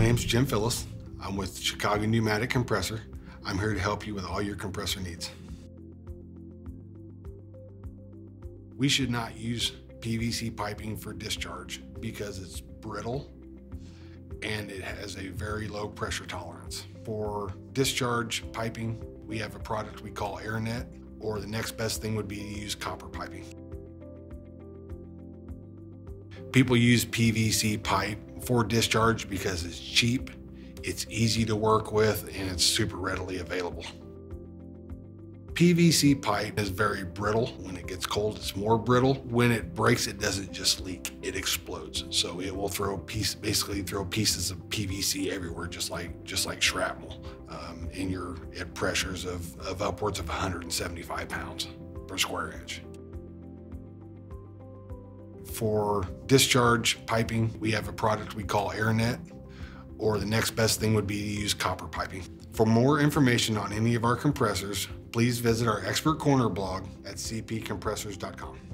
My name's Jim Phyllis. I'm with Chicago Pneumatic Compressor. I'm here to help you with all your compressor needs. We should not use PVC piping for discharge because it's brittle and it has a very low pressure tolerance. For discharge piping, we have a product we call AirNet, or the next best thing would be to use copper piping. People use PVC pipe for discharge because it's cheap, it's easy to work with, and it's super readily available. PVC pipe is very brittle. When it gets cold, it's more brittle. When it breaks, it doesn't just leak, it explodes. So it will basically throw pieces of PVC everywhere, just like shrapnel, at pressures of upwards of 175 pounds per square inch. For discharge piping, we have a product we call AirNet, or the next best thing would be to use copper piping. For more information on any of our compressors, please visit our expert corner blog at cpcompressors.com.